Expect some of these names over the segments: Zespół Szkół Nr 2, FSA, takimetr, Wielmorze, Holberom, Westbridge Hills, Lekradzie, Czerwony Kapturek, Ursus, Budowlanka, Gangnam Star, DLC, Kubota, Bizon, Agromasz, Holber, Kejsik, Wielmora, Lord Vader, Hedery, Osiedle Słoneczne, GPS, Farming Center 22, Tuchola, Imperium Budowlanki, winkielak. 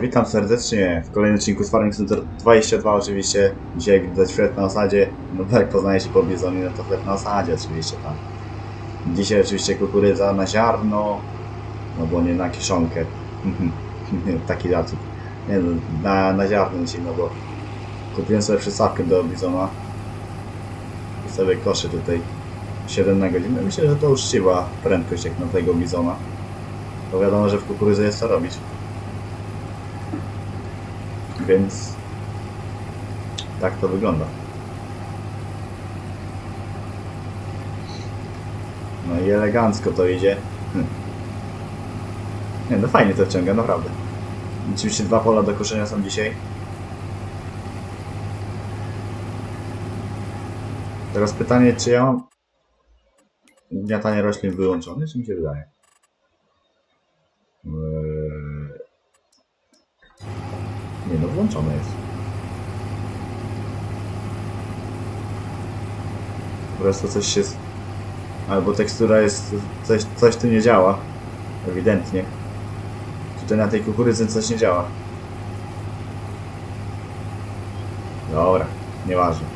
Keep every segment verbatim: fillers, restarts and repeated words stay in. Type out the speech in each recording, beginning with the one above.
Witam serdecznie w kolejnym odcinku z Farming Center dwadzieścia dwa. Oczywiście dzisiaj, jak widać, chleb na osadzie. No tak, jak poznaje się po Bizonie, no to chleb na osadzie oczywiście tam. Dzisiaj oczywiście kukurydza na ziarno, no bo nie na kiszonkę. Taki raczej. Nie no, na, na ziarno dzisiaj, no bo kupiłem sobie przystawkę do Bizona i sobie koszę tutaj siedem na godzinę. Myślę, że to uczciwa prędkość jak na tego Bizona. Bo wiadomo, że w kukurydze jest co robić. Więc tak to wygląda. No i elegancko to idzie. Hm. Nie, no fajnie to wciąga, naprawdę. Oczywiście dwa pola do koszenia są dzisiaj. Teraz pytanie, czy ja mam gniatanie roślin wyłączone, czy mi się wydaje? Nie no, włączone jest. Po prostu coś się... Albo tekstura jest... Coś, coś tu nie działa. Ewidentnie. Tutaj na tej kukurydzy coś nie działa. Dobra, nieważne.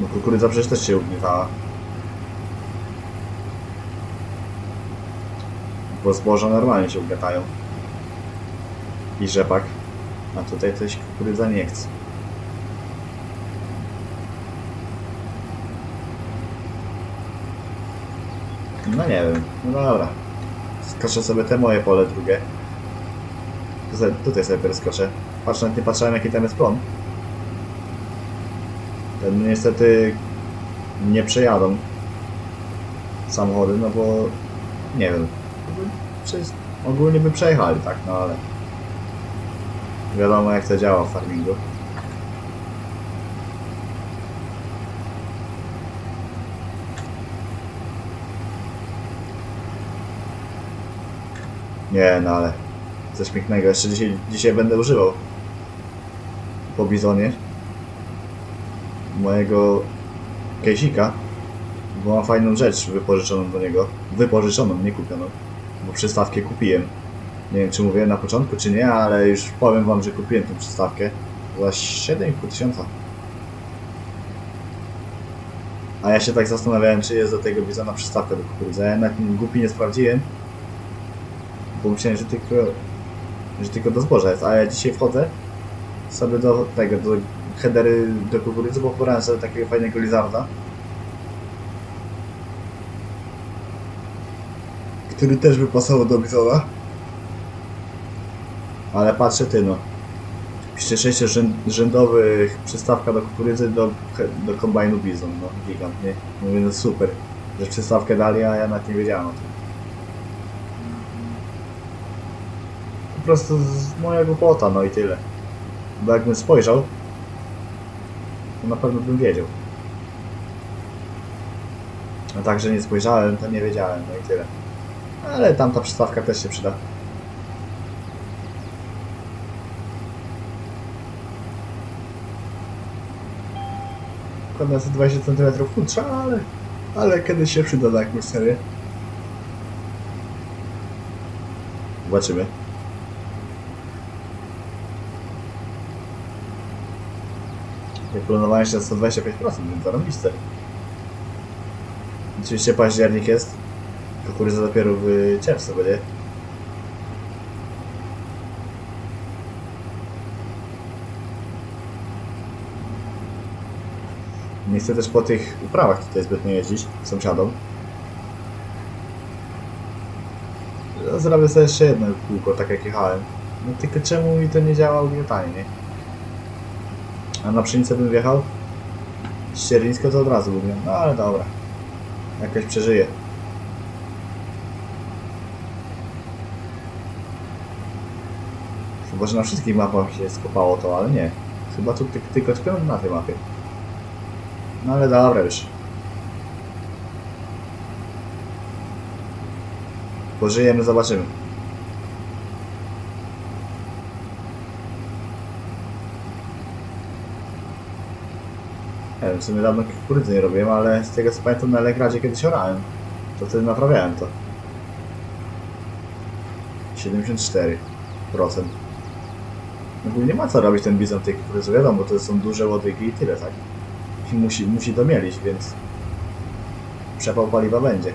Bo kukurydza przecież też się ugniatała. Bo zboża normalnie się ugniatają. I rzepak. A tutaj coś kukurydza nie chce. No nie wiem, no dobra. Skoczę sobie te moje pole drugie. Tutaj, tutaj sobie perskoczę. Patrz, nawet nie patrzałem, jaki tam jest plon. Ten niestety nie przejadą samochody, no bo nie wiem. Ogólnie by przejechali, tak, no ale... Wiadomo, jak to działa w farmingu. Nie, no ale coś pięknego. Jeszcze dzisiaj, dzisiaj będę używał po Bizonie mojego kejsika, bo mam fajną rzecz wypożyczoną do niego. Wypożyczoną, nie kupioną, bo przystawkę kupiłem. Nie wiem, czy mówiłem na początku, czy nie, ale już powiem wam, że kupiłem tę przystawkę za siedem i pół tysiąca. A ja się tak zastanawiałem, czy jest do tego Bizona przystawka do kukurydzy. Ja jednak głupi nie sprawdziłem, bo myślałem, że tylko, że tylko do zboża jest. A ja dzisiaj wchodzę sobie do tego, do Hedery, do kukurydzy, bo pobrałem sobie takiego fajnego lizarda, który też by pasował do Bizona. Ale patrzę, ty no, sześciorzędowy przystawka do kukurydzy do, do kombajnu Bizon, no gigant, nie? Mówię, no super, że przystawkę dali, a ja nawet nie wiedziałem o tym. Po prostu moja głupota, no i tyle. Bo jakbym spojrzał, to na pewno bym wiedział. A także nie spojrzałem, to nie wiedziałem, no i tyle. Ale tamta przystawka też się przyda. Na sto dwadzieścia centymetrów futrza, ale, ale kiedyś się przyda na jakąś serię. Zobaczymy. Jak planowałem się na sto dwadzieścia pięć procent, więc zarobiste. Oczywiście październik jest. Kukurydza dopiero w czerwcu będzie. Nie chcę też po tych uprawach tutaj zbytnio jeździć sąsiadom. Zrobię sobie jeszcze jedno kółko, tak jak jechałem. No tylko czemu mi to nie działa ugniatanie, nie? A na pszenicę bym wjechał z Sierlińskiego, to od razu bym miał. No ale dobra. Jakoś przeżyję. Chyba, że na wszystkich mapach się skopało to, ale nie. Chyba tu tylko tylko na tej mapie. No ale dobra już. Pożyjemy, zobaczymy. Nie wiem, w sumie dawno kukurydzy nie robiłem, ale z tego co pamiętam, na Lekradzie kiedyś orałem. To wtedy naprawiałem to. siedemdziesiąt cztery procent. No nie ma co robić ten bizon tych kukurydzy, wiadomo, bo to są duże łodygi i tyle, tak? I musi, musi to mielić, więc przepał paliwa będzie.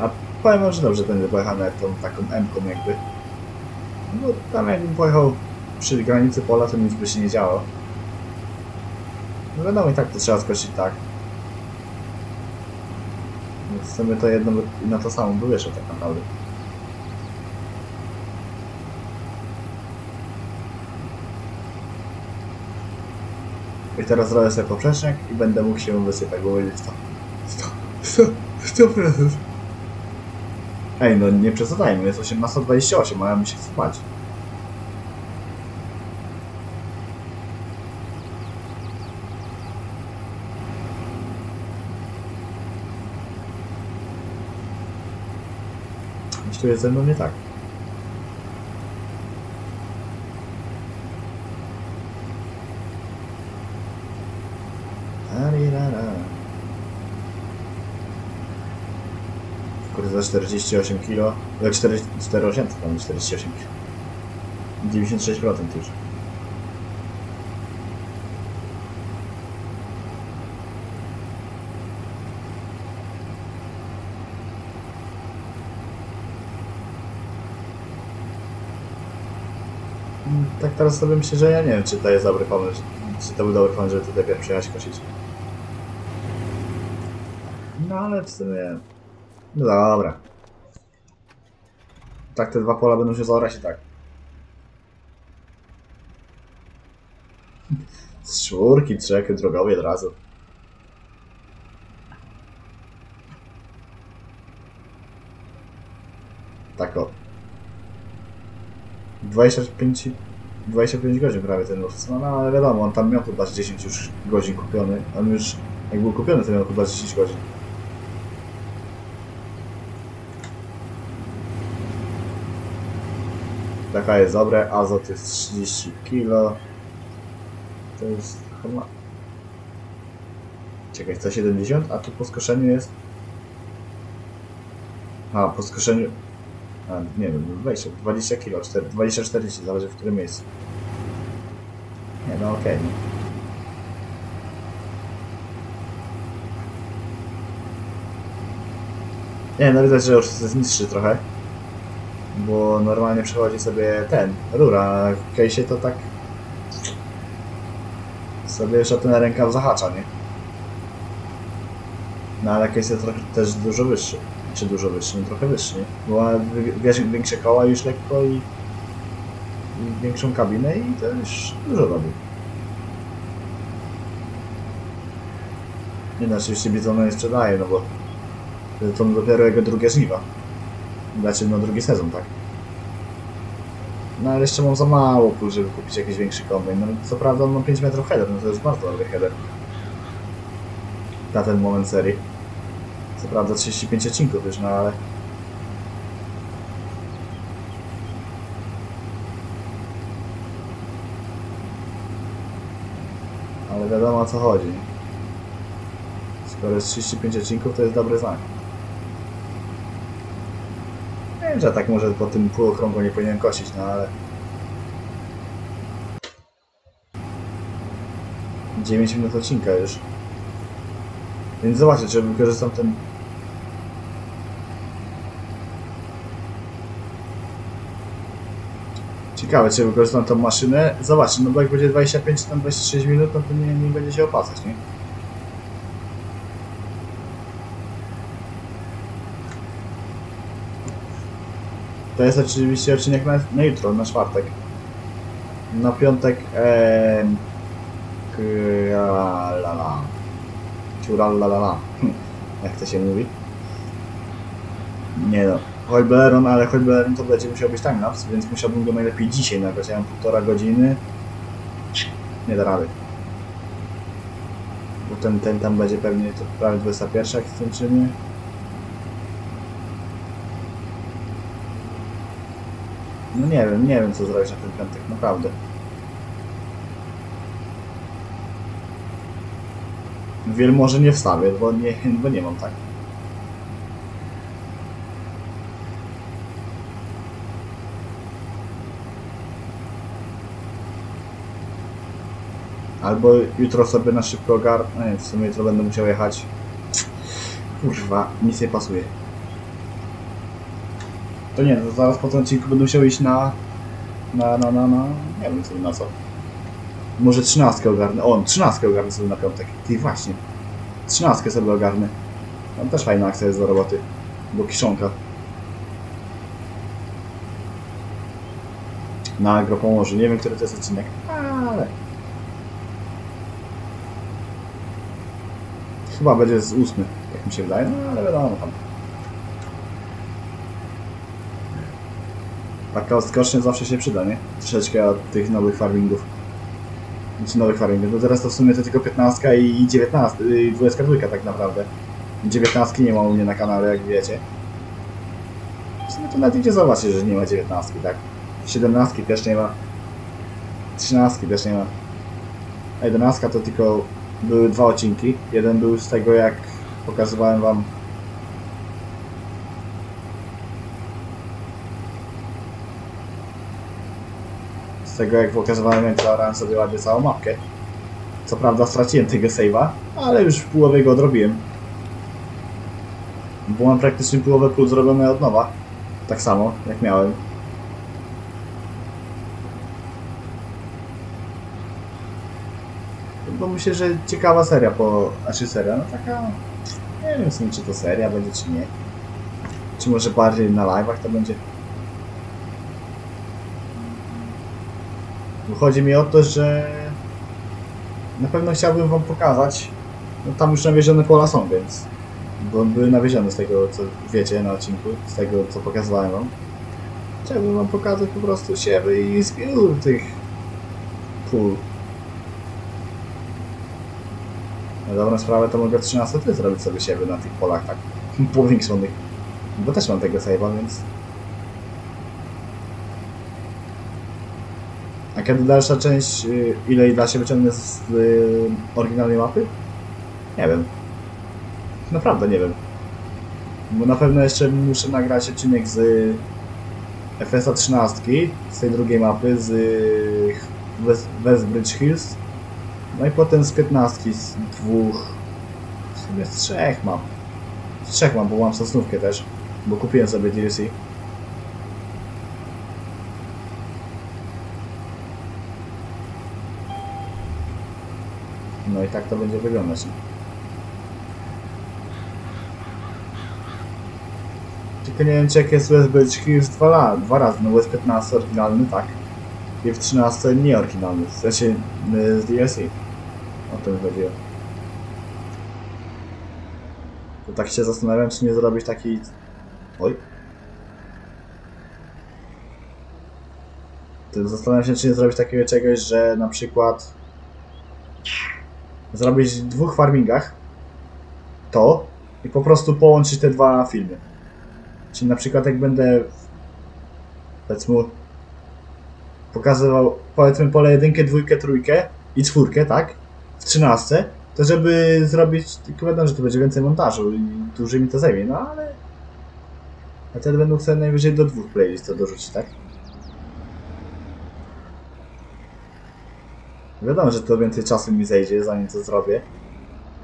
A powiem wam, że dobrze będę pojechał na tą taką M-ką jakby. No tam jakbym pojechał przy granicy pola, to nic by się nie działo. No wiadomo, i tak to trzeba skosić tak. Więc sobie to jedno na to samo by wyszło tak naprawdę. I teraz zrobię sobie poprzecznik i będę mógł się wysypać, bo będzie sto procent. Ej, no nie przesadzajmy, jest osiemnaście dwadzieścia osiem, a ja mi się chce spać. Coś tu jest ze mną nie tak. Za czterdzieści osiem kilo, za cztery tysiące osiemset, tam czterdzieści osiem kilo, dziewięćdziesiąt sześć procent już. Tak teraz sobie myślę, że ja nie wiem, czy to jest dobry pomysł, czy to był dobry pomysł, żeby tutaj przyjechać kosić. No ale w sumie... No dobra. Tak te dwa pola będą się zaorać i tak. Z czwórki, trzech, drogowie od razu. Tak o. dwadzieścia pięć, dwadzieścia pięć godzin prawie ten los. No, no ale wiadomo, on tam miał chyba dziesięć już godzin kupiony. On już, jak był kupiony, to miał chyba dziesięć godzin. Taka jest dobre, azot jest trzydzieści kilo. To jest chyba... Czekaj, sto siedemdziesiąt, a tu po skoszeniu jest... A, po skoszeniu... A, nie wiem, dwadzieścia kilo, dwadzieścia czterdzieści, zależy w którym miejscu. Nie, no okej. Okay. Nie, no widać, że już jest niższy trochę. Bo normalnie przechodzi sobie ten, rura, a w case'ie to tak sobie jeszcze ten rękaw zahacza, nie? No ale case jest trochę też dużo wyższy, czy dużo wyższy, no trochę wyższy, nie? Bo ma większe koła już lekko i, i większą kabinę i to już dużo robi. Nie no, oczywiście Bizona nie sprzedaje, no bo to dopiero jego drugie żniwa. Znaczy na drugi sezon, tak? No ale jeszcze mam za mało pól, żeby kupić jakiś większy kombajn. No co prawda on ma pięć metrów header, no to jest bardzo dobry header na ten moment serii. Co prawda trzydzieści pięć odcinków już, no ale... Ale wiadomo o co chodzi. Skoro jest trzydzieści pięć odcinków, to jest dobry znak. Że tak może po tym półokrągu nie powinienem kosić, no ale... dziewięć minut odcinka już. Więc zobaczcie, czy wykorzystam ten... Ciekawe, czy wykorzystam tą maszynę. Zobaczcie, no bo jak będzie dwadzieścia pięć czy tam dwadzieścia sześć minut, no to nie, nie będzie się opłacać, nie? To jest oczywiście odcinek na, na jutro, na czwartek. Na piątek... E, k, la, la, la. Ciura, la, la, la. Jak to się mówi? Nie no. Holberom, ale Holberom to będzie musiał być timelapse, więc musiałbym go najlepiej dzisiaj nagrać. Ja mam półtora godziny. Nie da rady. Bo ten, ten tam będzie pewnie to prawie dwudziesta pierwsza, jak skończymy. No nie wiem, nie wiem co zrobić na ten piątek, naprawdę. Wielmorze nie wstawię, bo nie, bo nie mam tak. Albo jutro sobie na szybko ogarnę. No nie, w sumie jutro będę musiał jechać. Kurwa, nic nie pasuje. To nie, to zaraz po tym odcinku będę musiał iść na... Na, na, na, na... Nie wiem sobie na co. Może trzynastkę ogarnę. O, trzynastkę ogarnę sobie na piątek. Ty właśnie. Trzynastkę sobie ogarnę. Tam też fajna akcja jest do roboty. Bo kiszonka. Na agro pomoże. Nie wiem, który to jest odcinek, ale... Chyba będzie z ósmy, jak mi się wydaje, no ale wiadomo tam. Taka odskocznia zawsze się przyda, nie? Troszeczkę od tych nowych farmingów. Znaczy nowych farmingów, bo teraz to w sumie to tylko piętnastka i dziewiętnastka, i dwudziestka dwójka tak naprawdę. dziewiętnastki nie ma u mnie na kanale, jak wiecie. W sumie to nawet idzie zobaczyć, że nie ma dziewiętnastki, tak? siedemnastki też nie ma. trzynastki też nie ma. A jedenastka to tylko... Były dwa odcinki. Jeden był z tego, jak pokazywałem wam... Z tego, jak pokazywałem, jak zaorałem sobie ładnie całą mapkę. Co prawda straciłem tego save'a, ale już w połowie go odrobiłem. Bo mam praktycznie połowę pól zrobione od nowa. Tak samo, jak miałem. Bo myślę, że ciekawa seria po... Znaczy seria, no taka... Nie wiem w sumie, czy to seria będzie, czy nie. Czy może bardziej na live'ach to będzie. Bo chodzi mi o to, że... Na pewno chciałbym wam pokazać. No tam już nawiezione pola są, więc... Bo były nawiezione z tego, co wiecie na odcinku. Z tego, co pokazywałem wam. Chciałbym wam pokazać po prostu siewy i zbiór tych... pól. Na dobrą sprawę to mogę trzynastkę zrobić sobie siebie na tych polach tak powiększonych. Bo też mam tego save'a, więc... A kiedy dalsza część, ile i da się wyciągnę z y, oryginalnej mapy? Nie wiem. Naprawdę nie wiem. Bo na pewno jeszcze muszę nagrać odcinek z F S A trzynaście, z tej drugiej mapy, z West, Westbridge Hills. No i potem z piętnastki, z dwóch, w sumie z trzech mam. Z trzech mam, bo mam sosnówkę też, bo kupiłem sobie D L C. No i tak to będzie wyglądać. Tylko nie wiem, czy jak jest Westbridge Hills dwa, dwa razy, no West piętnaście oryginalny, tak. I w trzynastce nie oryginalny, w sensie z D L C. O tym chodziło. To tak się zastanawiam, czy nie zrobić taki... Oj. To zastanawiam się, czy nie zrobić takiego czegoś, że na przykład... Zrobić w dwóch farmingach to i po prostu połączyć te dwa filmy. Czyli na przykład jak będę... Powiedzmy... Pokazywał, powiedzmy, pole jedynkę, dwójkę, trójkę i czwórkę, tak? W trzynastce, to żeby zrobić, tylko wiadomo, że to będzie więcej montażu i dłużej mi to zajmie, no ale... A wtedy będą chcieli najwyżej do dwóch playlist to dorzucić, tak? Wiadomo, że to więcej czasu mi zejdzie, zanim to zrobię.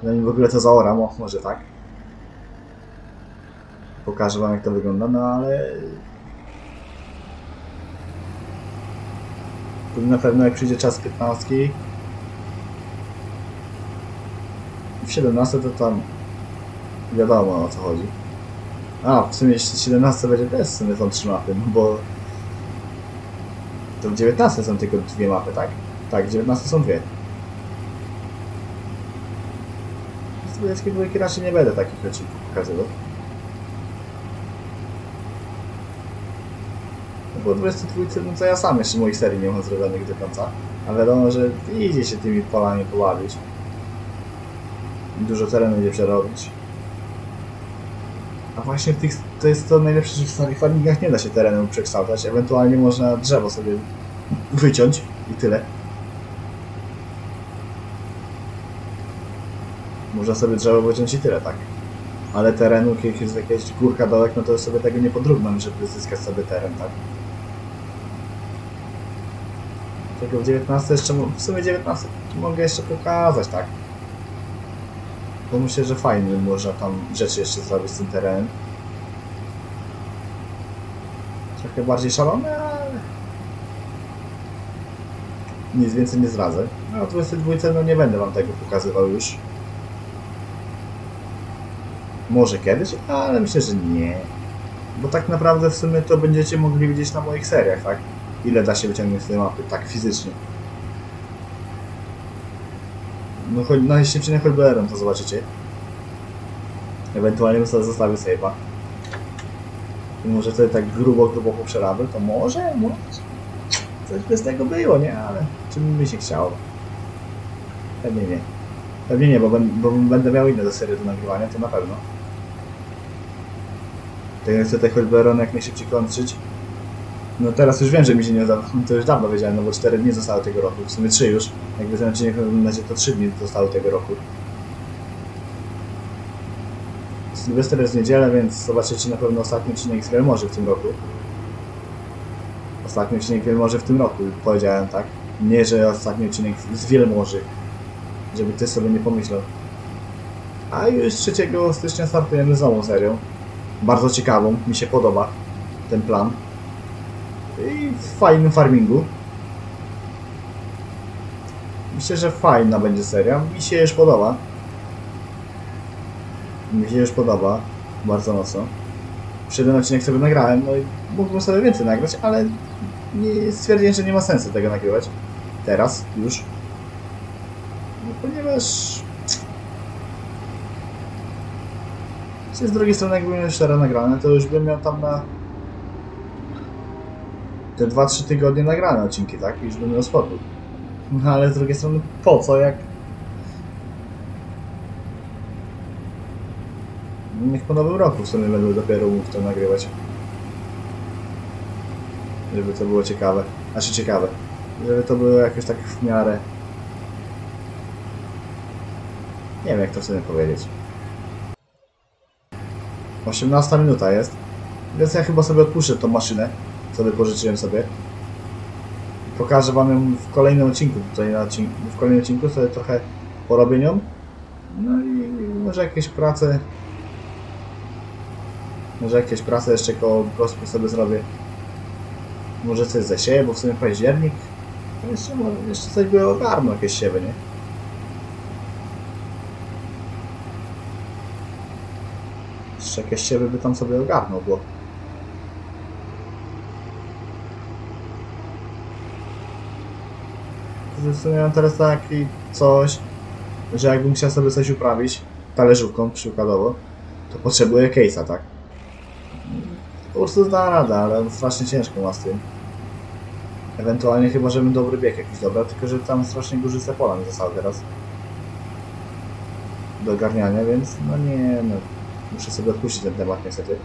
Zanim w ogóle to zaoram, o, może tak. Pokażę wam, jak to wygląda, no ale... Na pewno jak przyjdzie czas piętnastki w siedemnastce to tam wiadomo o co chodzi. A w sumie siedemnastce będzie też w sumie są trzy mapy, no bo to w dziewiętnastce są tylko dwie mapy, tak? Tak, w dziewiętnastce są dwie. Z dwudziestki dwójki raczej nie będę takich rzeczy pokazywał. Bo dwudziestki dwójce, no co ja sam jeszcze moich serii nie mam zrobionych do końca. A wiadomo, że idzie się tymi polami poławić. Dużo terenu będzie przerobić. A właśnie w tych, to jest to najlepsze, że w starych farmingach nie da się terenu przekształcać. Ewentualnie można drzewo sobie wyciąć i tyle. Można sobie drzewo wyciąć i tyle, tak. Ale terenu, kiedy jest jakaś górka, dołek, no to sobie tego nie podróbnam, żeby zyskać sobie teren, tak. tego dziewiętnastego jeszcze, w sumie dziewiętnastego mogę jeszcze pokazać, tak? Bo myślę, że fajnie można tam rzeczy jeszcze zrobić z tym terenem. Trochę bardziej szalone, ale... nic więcej nie zdradzę. No, o dwudziestej dwójce no nie będę wam tego pokazywał już. Może kiedyś, ale myślę, że nie. Bo tak naprawdę w sumie to będziecie mogli widzieć na moich seriach, tak? Ile da się wyciągnąć z tej mapy, tak fizycznie. No choć na jeźdźcie na Holberem to zobaczycie. Ewentualnie sobie zostawię save'a. I może wtedy tak grubo, grubo poprzerabię, to może, może... coś bez tego było, nie? Ale czym mi się chciało? Pewnie nie. Pewnie nie, bo, bo będę miał inne do serii do nagrywania, to na pewno. Tak jak chcę te Holberony jak najszybciej kończyć. No teraz już wiem, że mi się nie udało, to już dawno wiedziałem, no bo cztery dni zostały tego roku, w sumie trzy już. Jakby znaczy, to trzy dni zostały tego roku. Sylwester jest w niedzielę, więc zobaczycie na pewno ostatni odcinek z Wielmorzy w tym roku. Ostatni odcinek Wielmorzy w tym roku, powiedziałem, tak? Nie, że ostatni odcinek z Wielmorzy. Żeby ty sobie nie pomyślał. A już trzeciego stycznia startujemy z nową serią. Bardzo ciekawą, mi się podoba ten plan. I w fajnym farmingu. Myślę, że fajna będzie seria. Mi się już podoba. Mi się już podoba. Bardzo mocno. Przedtem odcinek sobie nagrałem, no i mógłbym sobie więcej nagrać, ale nie, stwierdziłem, że nie ma sensu tego nagrywać. Teraz, już. No, ponieważ... z drugiej strony, jakbym miał cztery nagrane, to już bym miał tam na... te dwa trzy tygodnie nagrane odcinki, tak? Już bym miał spokój. No ale z drugiej strony po co, jak... niech po nowym roku w sumie będę dopiero mógł to nagrywać. Żeby to było ciekawe. Znaczy ciekawe. Żeby to było jakoś tak w miarę... nie wiem jak to sobie powiedzieć. osiemnasta minuta jest. Więc ja chyba sobie odpuszczę tą maszynę, co wypożyczyłem sobie. Pokażę wam ją w kolejnym odcinku, tutaj na odcinku, w kolejnym odcinku sobie trochę porobię nią. No i może jakieś prace, może jakieś prace jeszcze koło prospekt sobie zrobię. Może coś zasieję, bo w sumie październik. To jeszcze, jeszcze coś by ogarnął, jakieś siewy, nie? Jeszcze jakieś siewy by tam sobie ogarnął, bo... w sumie mam teraz taki coś, że jakbym chciał sobie coś uprawić talerzówką przykładowo, to potrzebuję case'a, tak? Ursus da radę, ale strasznie ciężko ma z tym. Ewentualnie chyba, żebym dobry bieg jakiś dobra, tylko że tam strasznie górzyste pola mi zostało teraz do ogarniania, więc no nie, no muszę sobie odpuścić ten temat niestety.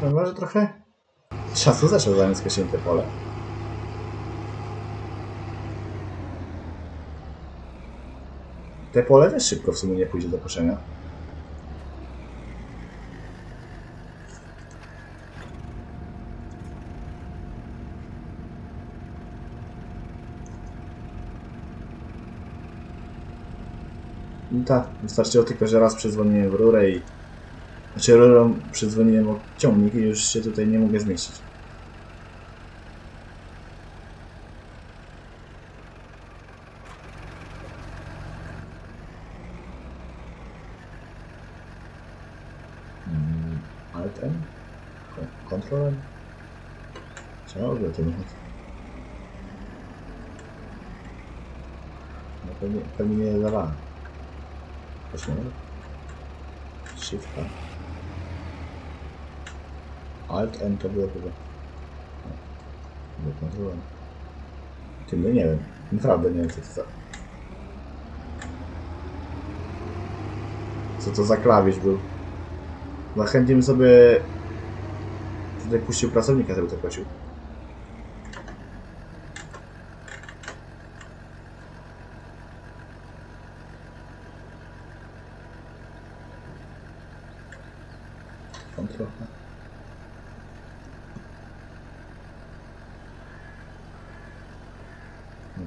Chyba, że trochę czasu zaczął zanim skreśliłem te pole. Te pole też szybko w sumie nie pójdzie do koszenia. I tak, wystarczyło tylko, że raz przedzwoniłem w rurę i... znaczy rurą przydzwoniłem o ciągnik i już się tutaj nie mogę zmieścić. Hmm, ale ten? Kontroler? Ciągle ten chodzi. No pewnie, pewnie nie dawałem. Proszę. Szybka. Alt N to było chyba. Wykonałem. Tyle nie wiem. Naprawdę nie wiem co to za... co to za klawisz był. No chętnie bym sobie... tutaj puścił pracownika, żeby to płacił. Kontrola.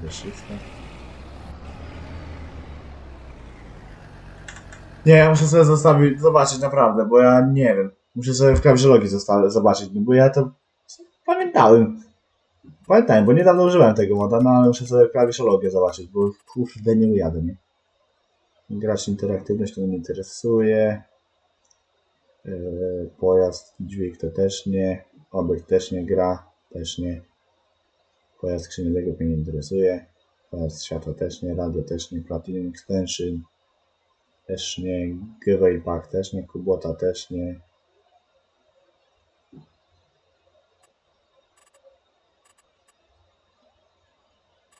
deszczysta. Nie, ja muszę sobie zostawić, zobaczyć naprawdę, bo ja nie wiem. Muszę sobie w kawżelogi zobaczyć, bo ja to pamiętałem. Pamiętałem, bo niedawno używałem tego moda, no ale muszę sobie klawiszologię zobaczyć, bo kurde nie ujadę, nie? Gracz interaktywność to mnie nie interesuje. Yy, pojazd, dźwig to też nie. Obiekt też nie gra, też nie. Pojazd skrzynionego mnie nie interesuje. Pojazd światła też nie, radio też nie, Platinum Extension też nie, Giveaway Pack też nie, Kubota też nie.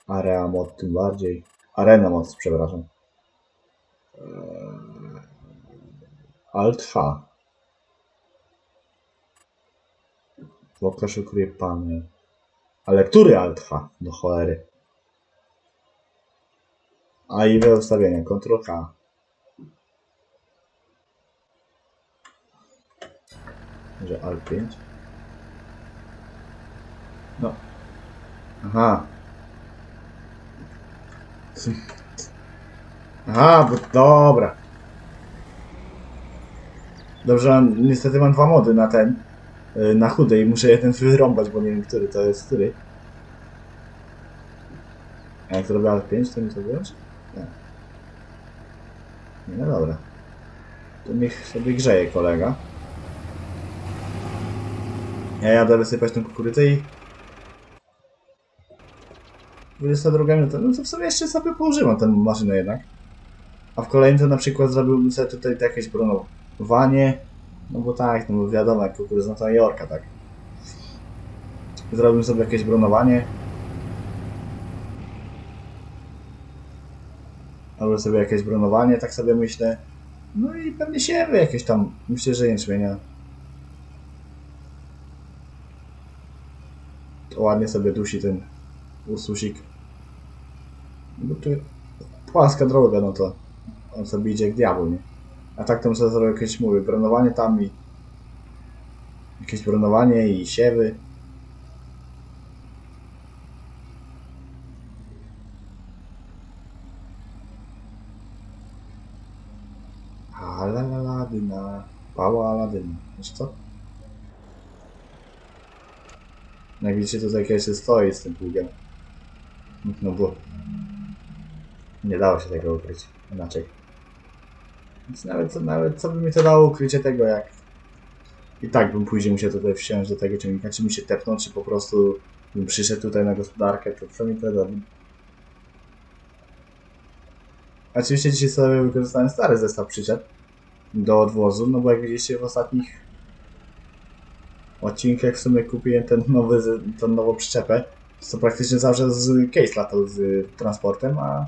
Area mod tym bardziej. Arena mod, przepraszam. Alt-H. Pokaż ukryje panel. Ale który Alt-H? Do cholery. A i we ustawienia. Ctrl-H. Może Alt pięć. No. Aha. Aha, bo dobra. Dobrze, niestety mam dwa mody na ten, na chudy i muszę jeden wyrąbać, bo nie wiem, który to jest, który. A jak zrobię Alt pięć, to mi to wyłączy? Nie. No dobra. To niech sobie grzeje kolega. Ja jadę wysypać tą kukurydzę i... dwudziesta druga minuta, no to w sumie jeszcze sobie poużywam tę maszynę jednak. A w kolejnym to na przykład zrobiłbym sobie tutaj jakieś bronowanie. No bo tak, no bo wiadomo, jak kukurydza to Jorka, tak. Zrobiłbym sobie jakieś bronowanie. Albo sobie jakieś bronowanie, tak sobie myślę. No i pewnie siewy jakieś tam, myślę, że jęczmienia. To ładnie sobie dusi ten ususik. Bo tu płaska droga, no to on sobie idzie jak diabeł, nie? A tak to muszę zrobić jakieś, mówię, bronowanie tam i... Jakieś bronowanie i siewy. Alaladyna, pała aladyna, wiesz co? Jak widzicie, tutaj kiedyś się stoi z tym pługiem. No bo... Nie dało się tego ukryć, inaczej. Więc nawet co, nawet co by mi to dało ukrycie tego, jak... I tak bym później musiał tutaj wsiąść do tego ciągnika, czy mi się tepnął, czy po prostu bym przyszedł tutaj na gospodarkę, to co mi to da? Oczywiście dzisiaj sobie wykorzystałem stary zestaw przyczep do odwozu, no bo jak widzieliście w ostatnich odcinkach w sumie kupiłem ten nowy, tą nową przyczepę, co praktycznie zawsze z case latał z transportem, a,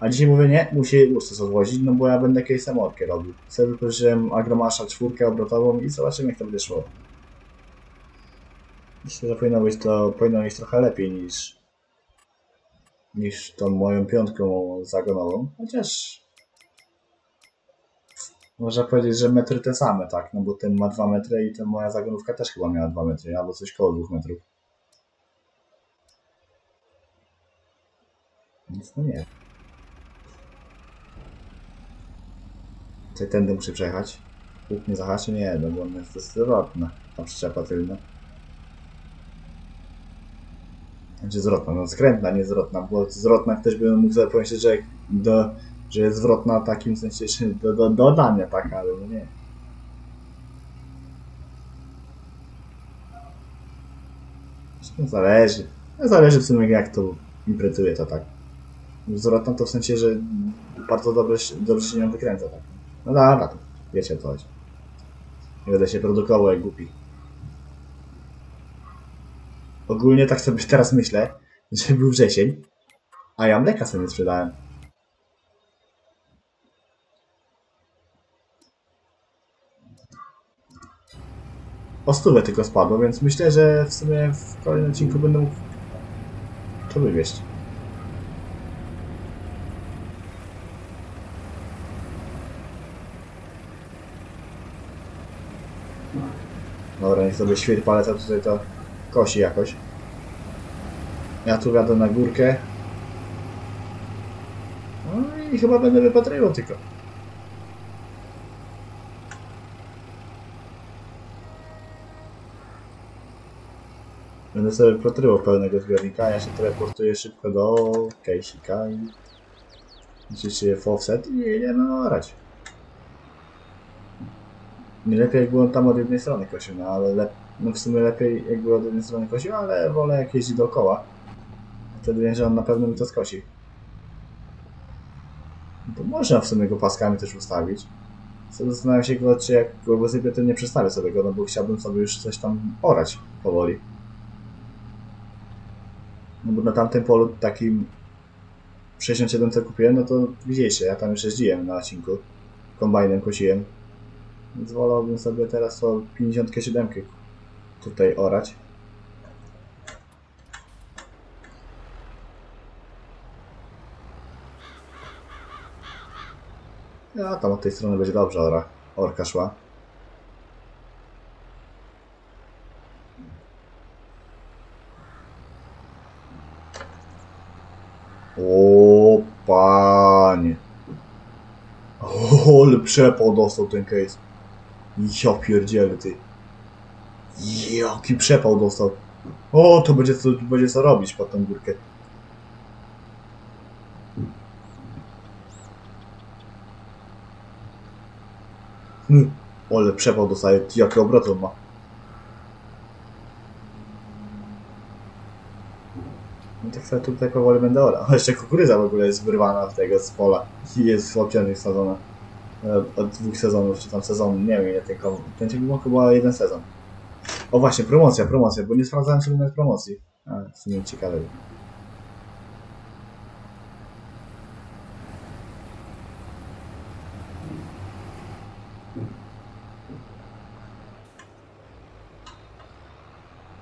a dzisiaj mówię nie, musi Ursus odwozić, no bo ja będę case'em orkę robił. Sobie wypożyczyłem Agromasza czwórkę obrotową i zobaczymy, jak to będzie szło. Myślę, że powinno być to, powinno iść trochę lepiej niż niż tą moją piątką zagonową, chociaż można powiedzieć, że metry te same, tak, no bo ten ma dwa metry i ta moja zagonówka też chyba miała dwa metry, albo coś koło dwóch metrów. Nic no nie. Tutaj tędy muszę przejechać. Pług nie zahaczy? Nie, no bo on jest zwrotna, ta przyczepa tylna. Znaczy zwrotna, no skrętna, nie zwrotna, bo zwrotna też bym mógł sobie pomyśleć, że do... Że jest zwrotna w takim sensie, że do, do, do dania tak, ale no nie. No zależy. No zależy w sumie, jak to imprentuje to tak. Zwrotna to w sensie, że bardzo dobrze, dobrze się nią wykręca tak. No dobra, to wiecie o co chodzi. Nie będę się produkował jak głupi. Ogólnie tak sobie teraz myślę, że był wrzesień, a ja mleka sobie nie sprzedałem. O stówę tylko spadło, więc myślę, że w sumie w kolejnym odcinku będę mógł to wywieźć. Dobra, niech sobie świr paleta tutaj to kosi jakoś. Ja tu jadę na górkę, i chyba będę wypatrywał tylko. Będę sobie wypatrywał pełnego zbiornika, ja się teleportuję szybko do Kejsika i oczywiście w offset i jedziemy orać. Nie lepiej jak byłem tam od jednej strony kosił, no ale lep... no w sumie lepiej jak byłem od jednej strony kosił, ale wolę jak jeździ dookoła. Wtedy wiem, że on na pewno mi to skosi. No to można w sumie go paskami też ustawić. Zastanawiam się go, czy jak go wysypię, to nie przestawię sobie go, no bo chciałbym sobie już coś tam orać powoli. No bo na tamtym polu takim sześćdziesiąt siedem co kupiłem, no to widzieliście, ja tam już jeździłem na odcinku. Kombajnem kosiłem. Więc wolałbym sobie teraz o pięćdziesiąt siedem tutaj orać. A tam od tej strony będzie dobrze ora, orka szła. O panie. O, ale przepał dostał ten case. Ja pierdzielę, ty. Jaki przepał dostał. O, to będzie co, będzie co robić pod tą górkę. Hmm. Ole przepał dostaje, jakie obroty on ma. No tak sobie tutaj powoli będę orał. Jeszcze kukurydza w ogóle jest wyrwana z tego z pola. I jest obciętych sadzona. Od dwóch sezonów, czy tam sezonu, nie wiem, ja tylko... Ten ciągle chyba jeden sezon. O właśnie, promocja, promocja, bo nie sprawdzałem sobie nawet promocji. Ale w sumie ciekawe.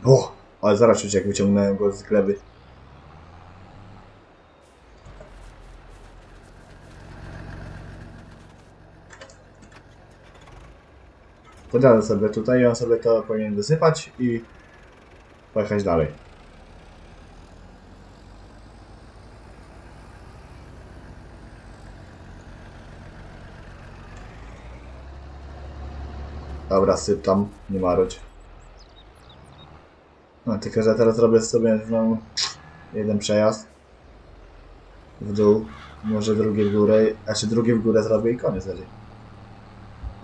O, ale zaraz czuć jak wyciągnąłem go z gleby. Podjadę sobie tutaj i on sobie to powinien wysypać i pojechać dalej. Dobra, syp tam, nie marudź. No tylko, że teraz robię sobie no, jeden przejazd w dół, może drugie w górę, a się drugie w górę zrobię i koniec będzie.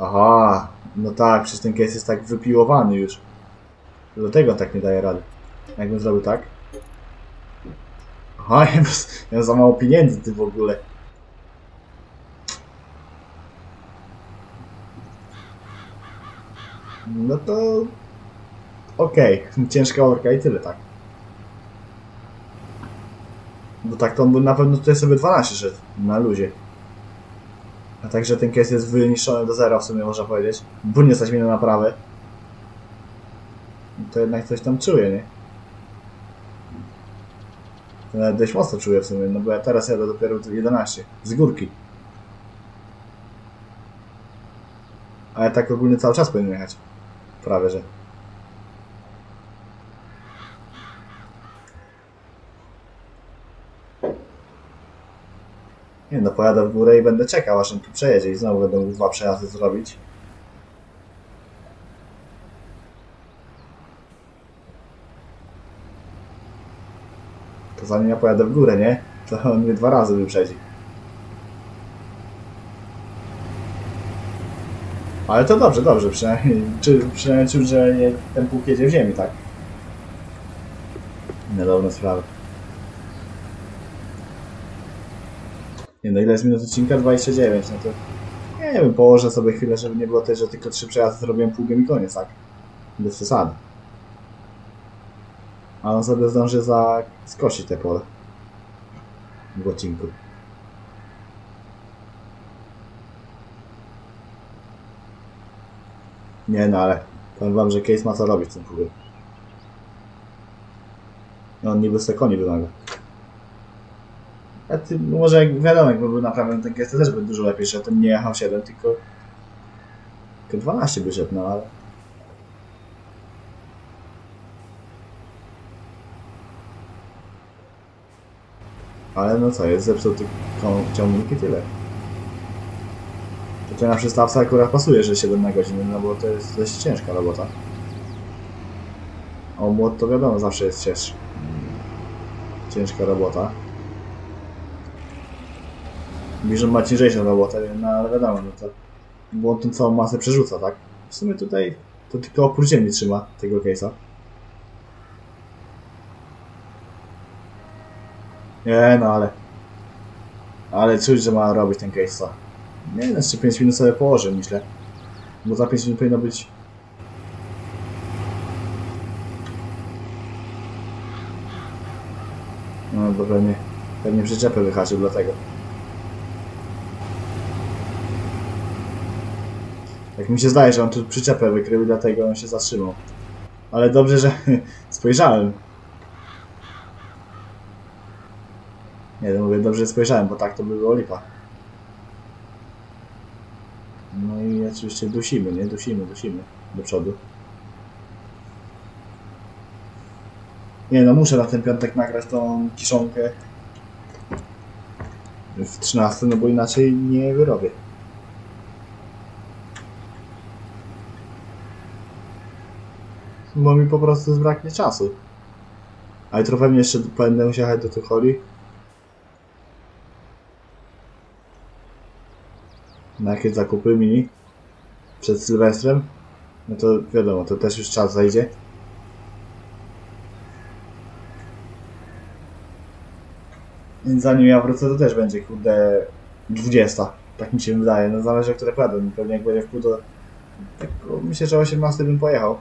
Aha, no tak, przecież ten case jest tak wypiłowany już. Dlatego tak nie daje rady. Jakbym zrobił tak? Aha, ja miałem za mało pieniędzy ty w ogóle. No to... Okej, okay. Ciężka orka i tyle, tak. Bo tak to on był na pewno tutaj sobie dwanaście szedł, na luzie. A także ten case jest wyniszczony do zera w sumie można powiedzieć. Bo nie stać mi na naprawę. To jednak coś tam czuję, nie? To nawet dość mocno czuję w sumie, no bo ja teraz jadę dopiero jedenaście. Z górki. A ja tak ogólnie cały czas powinien jechać. Prawie, że. Nie no, pojadę w górę i będę czekał, aż on tu przejedzie i znowu będę mógł dwa przejazdy zrobić. To zanim ja pojadę w górę, nie? To on mnie dwa razy wyprzedzi. Ale to dobrze, dobrze, przynajmniej, czy, przynajmniej czuć, że nie, ten pług jedzie w ziemi, tak? Niedobra sprawa. Nie no, ile jest minut odcinka? dwadzieścia dziewięć, no to... Nie wiem, położę sobie chwilę, żeby nie było też, że tylko trzy przejazdy zrobiłem pługiem i koniec, tak? Bez przesady. A on sobie zdąży za... skosić te pole. W odcinku. Nie no, ale... Powiem wam, że case ma co robić tym pługiem. No on niby sto koni wymaga. A ty, może jak wiadomo, jakby był naprawdę ten case, to też by dużo lepiej szedł, to nie jechał siedem, tylko, tylko dwanaście by szedł, no ale... Ale no co, jest zepsuty ciągnik i tyle. To na przystawce akurat pasuje, że siedem na godzinę, no bo to jest dość ciężka robota. A młot to wiadomo, zawsze jest cięż... ciężka robota. Bizon ma ciężejszą robotę, no ale wiadomo, no to... Bo on tą całą masę przerzuca, tak? W sumie tutaj to tylko opór ziemi trzyma tego case'a. Nie, no ale... Ale czuć, że ma robić ten case, co? Nie, jeszcze pięć minut sobie położę, myślę. Bo za pięć minut powinno być... No, bo pewnie... Pewnie przyczepę wyhaczył, dlatego. Tak mi się zdaje, że on tu przyczepę wykrył, dlatego on się zatrzymał. Ale dobrze, że spojrzałem. Nie, to mówię, dobrze spojrzałem, bo tak to by było lipa. No i oczywiście dusimy, nie? Dusimy, dusimy do przodu. Nie, no muszę na ten piątek nagrać tą kiszonkę w trzynastej, no bo inaczej nie wyrobię. Bo mi po prostu zbraknie czasu. A jutro pewnie jeszcze będę musiał jechać do Tucholi. Na jakieś zakupy mini przed Sylwestrem, no to wiadomo, to też już czas zajdzie. Więc zanim ja wrócę, to też będzie kurde dwudziesta, tak mi się wydaje, no zależy, które kładę, pewnie jak będzie wpół do... Tak, myślę, że o osiemnastej bym pojechał.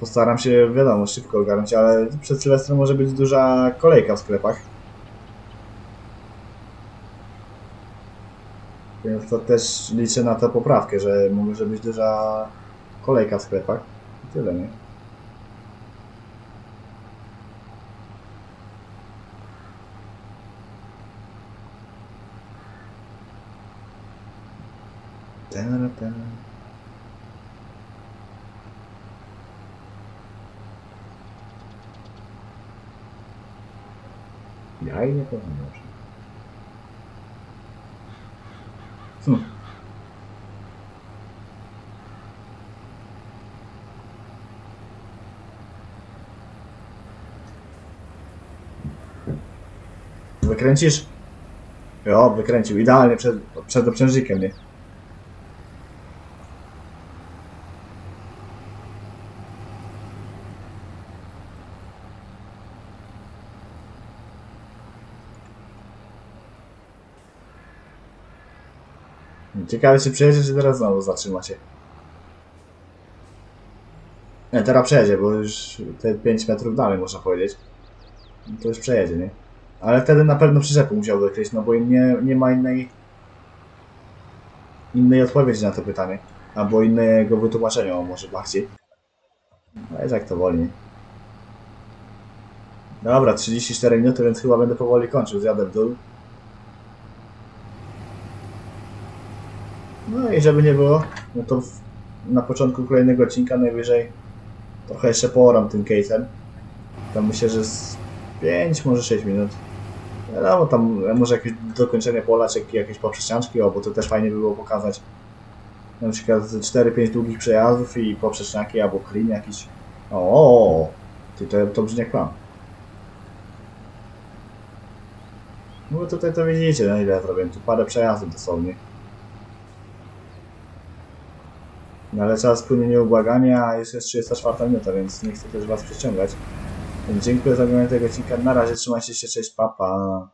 Postaram się, wiadomo, szybko ogarnąć, ale przed Sylwestrem może być duża kolejka w sklepach. Więc to też liczę na tę poprawkę, że może być duża kolejka w sklepach. I tyle, nie? Ten, ten. Ja i nie powiem już. Hmm. Wykręcisz? O, wykręcił. Idealnie przed, przed obciążnikiem, nie? Ciekawe, czy przejedzie, czy teraz znowu zatrzyma się. Nie, teraz przejedzie, bo już te pięć metrów dalej, można powiedzieć. To już przejedzie, nie? Ale wtedy na pewno przyczepę musiał wykryć, no bo nie, nie ma innej... innej odpowiedzi na to pytanie. Albo innego wytłumaczenia, o może bardziej. No i tak to woli, nie? Dobra, trzydzieści cztery minuty, więc chyba będę powoli kończył. Zjadę w dół. No i żeby nie było, no to w, na początku kolejnego odcinka najwyżej trochę jeszcze pooram tym case'em. Tam myślę, że z pięć, może sześć minut. No tam może jakieś dokończenie pola, czy jakieś poprzeczniaczki, o, bo to też fajnie by było pokazać. Na przykład cztery pięć długich przejazdów i poprzeczniaki, albo clean jakiś. O, ty to, to brzmi jak plan. No bo tutaj to widzicie, na ile ja zrobiłem, tu parę przejazdów dosłownie. No ale czas płynie nieubłaganie, a jest trzydziesta czwarta minuta, więc nie chcę też was przeciągać. Dziękuję za oglądanie tego odcinka. Na razie, trzymajcie się, cześć, pa, pa.